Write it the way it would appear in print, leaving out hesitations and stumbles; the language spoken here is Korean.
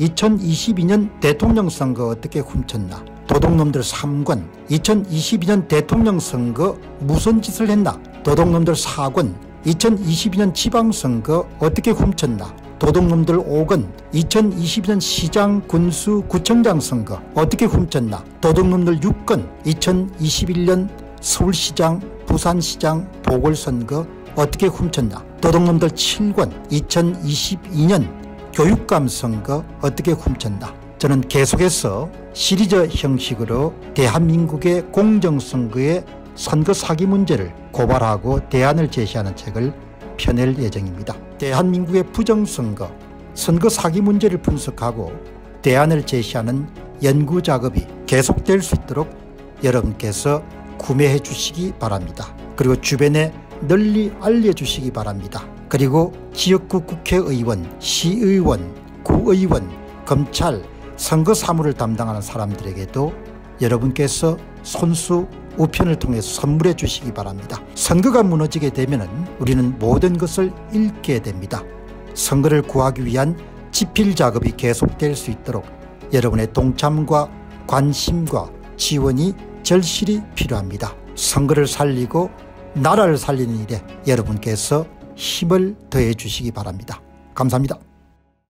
2022년 대통령 선거 어떻게 훔쳤나. 도둑놈들 3권, 2022년 대통령 선거 무슨 짓을 했나. 도둑놈들 4권, 2022년 지방선거 어떻게 훔쳤나. 도둑놈들 5권, 2022년 시장, 군수, 구청장 선거 어떻게 훔쳤나. 도둑놈들 6권, 2021년 서울시장, 부산시장, 보궐선거 어떻게 훔쳤나. 도둑놈들 7권, 2022년 교육감 선거 어떻게 훔쳤나. 저는 계속해서 시리즈 형식으로 대한민국의 공정선거의 선거 사기 문제를 고발하고 대안을 제시하는 책을 펴낼 예정입니다. 대한민국의 부정선거, 선거 사기 문제를 분석하고 대안을 제시하는 연구작업이 계속될 수 있도록 여러분께서 구매해 주시기 바랍니다. 그리고 주변에 널리 알려주시기 바랍니다. 그리고 지역구 국회의원, 시의원, 구의원, 검찰, 선거 사무를 담당하는 사람들에게도 여러분께서 손수 우편을 통해 선물해 주시기 바랍니다. 선거가 무너지게 되면 우리는 모든 것을 잃게 됩니다. 선거를 구하기 위한 지필 작업이 계속될 수 있도록 여러분의 동참과 관심과 지원이 절실히 필요합니다. 선거를 살리고 나라를 살리는 일에 여러분께서 힘을 더해 주시기 바랍니다. 감사합니다.